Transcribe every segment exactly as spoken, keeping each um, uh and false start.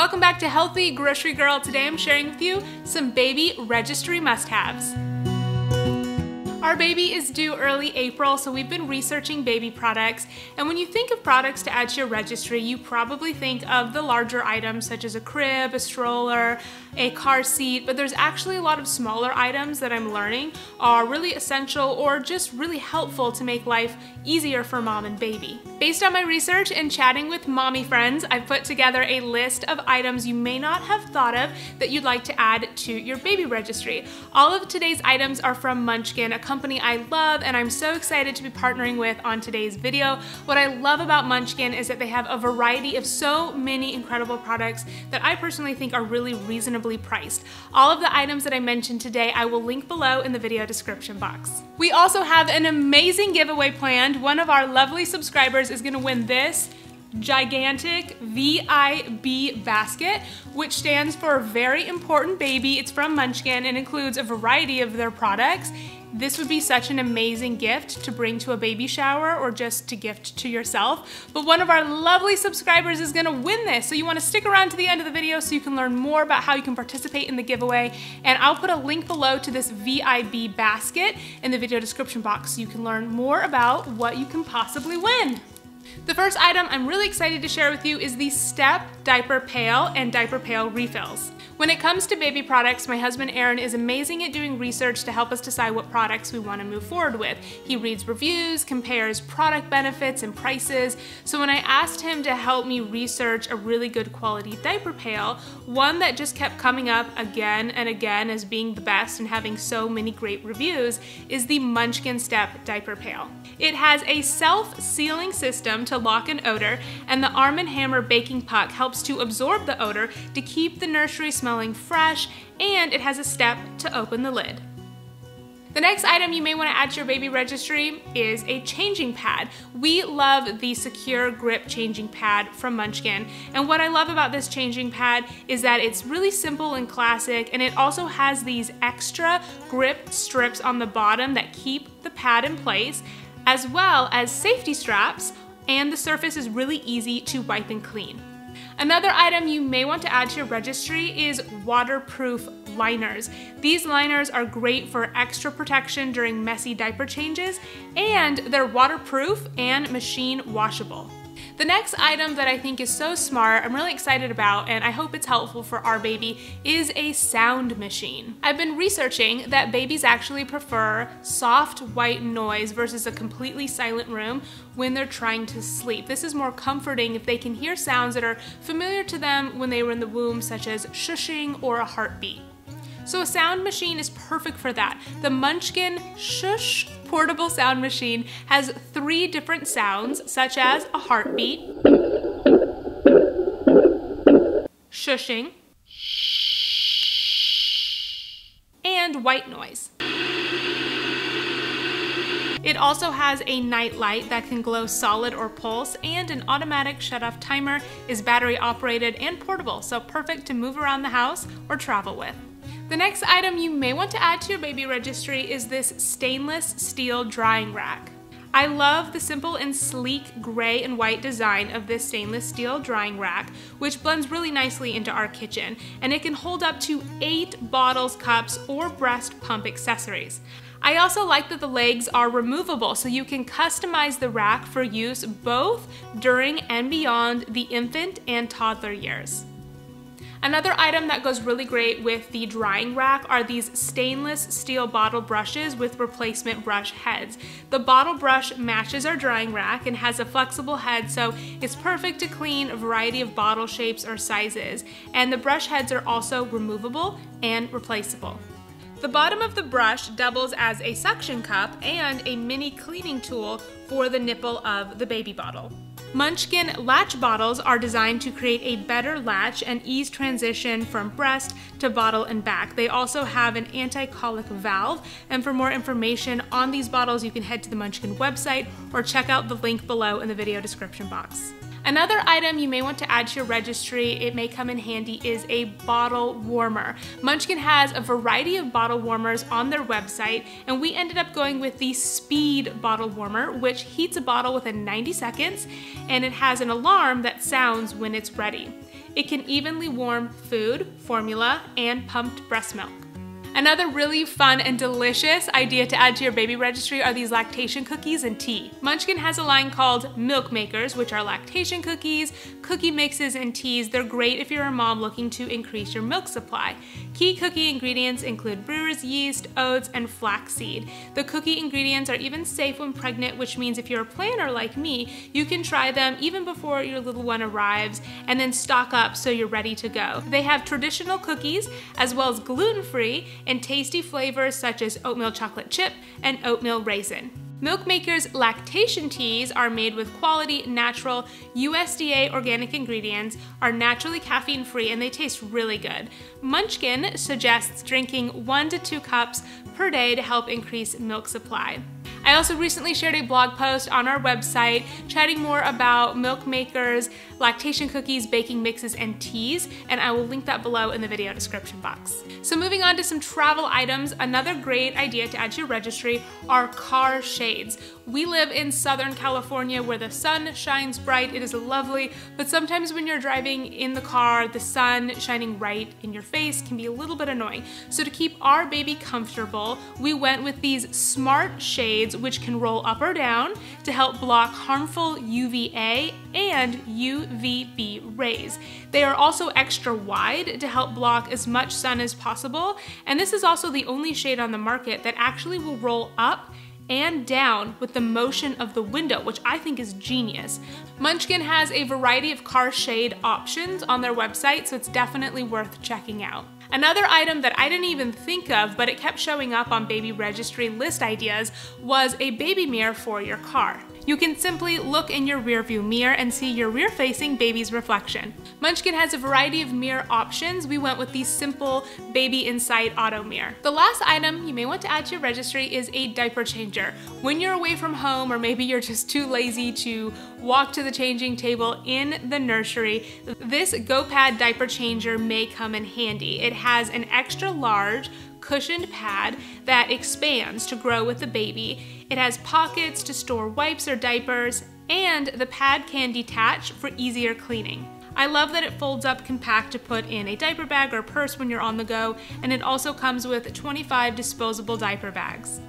welcome back to Healthy Grocery Girl. Today I'm sharing with you some baby registry must-haves. Our baby is due early April, so we've been researching baby products. And when you think of products to add to your registry, you probably think of the larger items such as a crib, a stroller, a car seat, but there's actually a lot of smaller items that I'm learning are really essential or just really helpful to make life easier for mom and baby. Based on my research and chatting with mommy friends, I've put together a list of items you may not have thought of that you'd like to add to your baby registry. All of today's items are from Munchkin, a company I love and I'm so excited to be partnering with on today's video. What I love about Munchkin is that they have a variety of so many incredible products that I personally think are really reasonably priced. All of the items that I mentioned today I will link below in the video description box. We also have an amazing giveaway planned. One of our lovely subscribers is going to win this gigantic V I B basket, which stands for Very Important Baby. It's from Munchkin and includes a variety of their products. This would be such an amazing gift to bring to a baby shower or just to gift to yourself. But one of our lovely subscribers is gonna win this. So you wanna stick around to the end of the video so you can learn more about how you can participate in the giveaway. And I'll put a link below to this V I B basket in the video description box so you can learn more about what you can possibly win. The first item I'm really excited to share with you is the Step Diaper Pail and Diaper Pail Refills. When it comes to baby products, my husband Aaron is amazing at doing research to help us decide what products we want to move forward with. He reads reviews, compares product benefits and prices. So when I asked him to help me research a really good quality diaper pail, one that just kept coming up again and again as being the best and having so many great reviews, is the Munchkin Step Diaper Pail. It has a self-sealing system to lock an odor, and the Arm and Hammer baking puck helps to absorb the odor to keep the nursery smelling smelling fresh, and it has a step to open the lid. The next item you may want to add to your baby registry is a changing pad. We love the Secure Grip Changing Pad from Munchkin. And what I love about this changing pad is that it's really simple and classic, and it also has these extra grip strips on the bottom that keep the pad in place, as well as safety straps, and the surface is really easy to wipe and clean. Another item you may want to add to your registry is waterproof liners. These liners are great for extra protection during messy diaper changes, and they're waterproof and machine washable. The next item that I think is so smart, I'm really excited about, and I hope it's helpful for our baby, is a sound machine. I've been researching that babies actually prefer soft white noise versus a completely silent room when they're trying to sleep. This is more comforting if they can hear sounds that are familiar to them when they were in the womb, such as shushing or a heartbeat. So a sound machine is perfect for that. The Munchkin Shush portable sound machine has three different sounds, such as a heartbeat, shushing, and white noise. It also has a night light that can glow solid or pulse, and an automatic shut-off timer is battery operated and portable, so perfect to move around the house or travel with. The next item you may want to add to your baby registry is this stainless steel drying rack. I love the simple and sleek gray and white design of this stainless steel drying rack, which blends really nicely into our kitchen, and it can hold up to eight bottles, cups, or breast pump accessories. I also like that the legs are removable, so you can customize the rack for use both during and beyond the infant and toddler years. Another item that goes really great with the drying rack are these stainless steel bottle brushes with replacement brush heads. The bottle brush matches our drying rack and has a flexible head, so it's perfect to clean a variety of bottle shapes or sizes. And the brush heads are also removable and replaceable. The bottom of the brush doubles as a suction cup and a mini cleaning tool for the nipple of the baby bottle. Munchkin latch bottles are designed to create a better latch and ease transition from breast to bottle and back. They also have an anti-colic valve, and for more information on these bottles, you can head to the Munchkin website or check out the link below in the video description box. Another item you may want to add to your registry, it may come in handy, is a bottle warmer. Munchkin has a variety of bottle warmers on their website, and we ended up going with the Speed Bottle Warmer, which heats a bottle within ninety seconds, and it has an alarm that sounds when it's ready. It can evenly warm food, formula, and pumped breast milk. Another really fun and delicious idea to add to your baby registry are these lactation cookies and tea. Munchkin has a line called Milk Makers, which are lactation cookies, cookie mixes, and teas. They're great if you're a mom looking to increase your milk supply. Key cookie ingredients include brewer's yeast, oats, and flaxseed. The cookie ingredients are even safe when pregnant, which means if you're a planner like me, you can try them even before your little one arrives and then stock up so you're ready to go. They have traditional cookies as well as gluten-free, and tasty flavors such as oatmeal chocolate chip and oatmeal raisin. Milk Makers lactation teas are made with quality, natural, U S D A organic ingredients, are naturally caffeine-free, and they taste really good. Munchkin suggests drinking one to two cups per day to help increase milk supply. I also recently shared a blog post on our website chatting more about Milk Makers, lactation cookies, baking mixes, and teas, and I will link that below in the video description box. So moving on to some travel items, another great idea to add to your registry are car shades. We live in Southern California where the sun shines bright, it is lovely, but sometimes when you're driving in the car, the sun shining right in your face can be a little bit annoying. So to keep our baby comfortable, we went with these smart shades, which can roll up or down to help block harmful U V A and U V B rays. They are also extra wide to help block as much sun as possible, and this is also the only shade on the market that actually will roll up and down with the motion of the window, which I think is genius. Munchkin has a variety of car shade options on their website, so it's definitely worth checking out. Another item that I didn't even think of, but it kept showing up on baby registry list ideas, was a baby mirror for your car. You can simply look in your rearview mirror and see your rear-facing baby's reflection. Munchkin has a variety of mirror options. We went with the simple Baby Insight auto mirror. The last item you may want to add to your registry is a diaper changer. When you're away from home, or maybe you're just too lazy to walk to the changing table in the nursery, this GoPad diaper changer may come in handy. It has an extra large cushioned pad that expands to grow with the baby. It has pockets to store wipes or diapers, and the pad can detach for easier cleaning. I love that it folds up compact to put in a diaper bag or purse when you're on the go, and it also comes with twenty-five disposable diaper bags.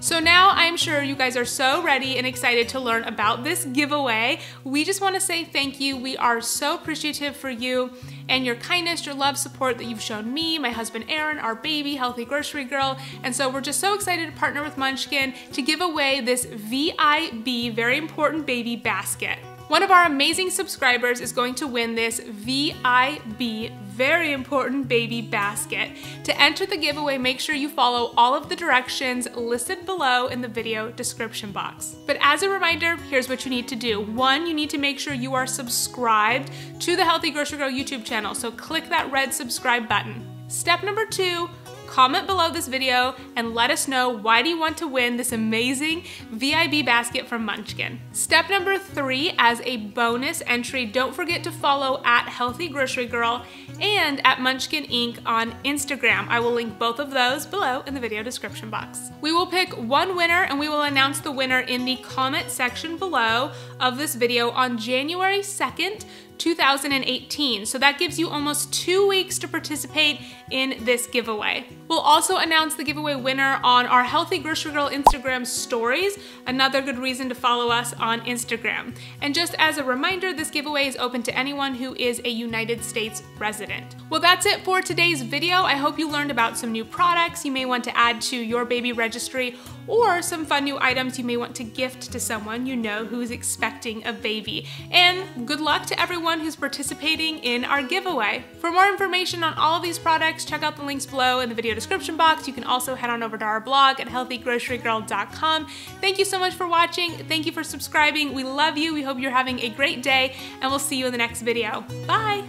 So now I'm sure you guys are so ready and excited to learn about this giveaway. We just want to say thank you. We are so appreciative for you and your kindness, your love, support that you've shown me, my husband Aaron, our baby, Healthy Grocery Girl. And so we're just so excited to partner with Munchkin to give away this V I B, very important baby basket. One of our amazing subscribers is going to win this V I B, very important baby basket. To enter the giveaway, make sure you follow all of the directions listed below in the video description box. But as a reminder, here's what you need to do. One, you need to make sure you are subscribed to the Healthy Grocery Girl YouTube channel, so click that red subscribe button. Step number two, comment below this video and let us know why do you want to win this amazing V I B basket from Munchkin. Step number three, as a bonus entry, don't forget to follow at Healthy Grocery Girl and at Munchkin Incorporated on Instagram. I will link both of those below in the video description box. We will pick one winner and we will announce the winner in the comment section below of this video on January second, two thousand eighteen. So that gives you almost two weeks to participate in this giveaway. We'll also announce the giveaway winner on our Healthy Grocery Girl Instagram stories, another good reason to follow us on Instagram. And just as a reminder, this giveaway is open to anyone who is a United States resident. Well, that's it for today's video. I hope you learned about some new products you may want to add to your baby registry, or some fun new items you may want to gift to someone you know who is expecting a baby. And good luck to everyone who's participating in our giveaway. For more information on all of these products, check out the links below in the video description box. You can also head on over to our blog at healthy grocery girl dot com. Thank you so much for watching. Thank you for subscribing. We love you. We hope you're having a great day, and we'll see you in the next video. Bye!